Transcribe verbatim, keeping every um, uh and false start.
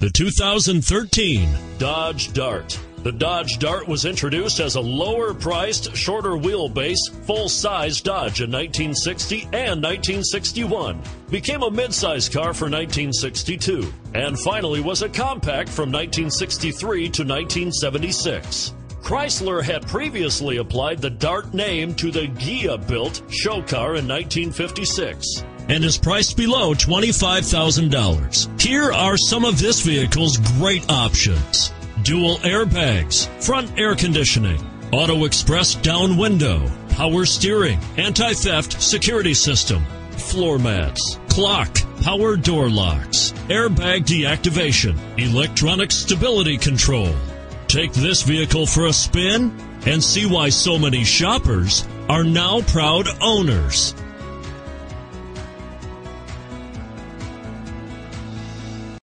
The two thousand thirteen Dodge Dart. The Dodge Dart was introduced as a lower-priced, shorter wheelbase, full-size Dodge in nineteen sixty and nineteen sixty-one, became a midsize car for nineteen sixty-two, and finally was a compact from nineteen sixty-three to nineteen seventy-six. Chrysler had previously applied the Dart name to the Ghia-built show car in nineteen fifty-six. And is priced below twenty-five thousand dollars. Here are some of this vehicle's great options: dual airbags, front air conditioning, auto express down window, power steering, anti-theft security system, floor mats, clock, power door locks, airbag deactivation, electronic stability control. Take this vehicle for a spin and see why so many shoppers are now proud owners.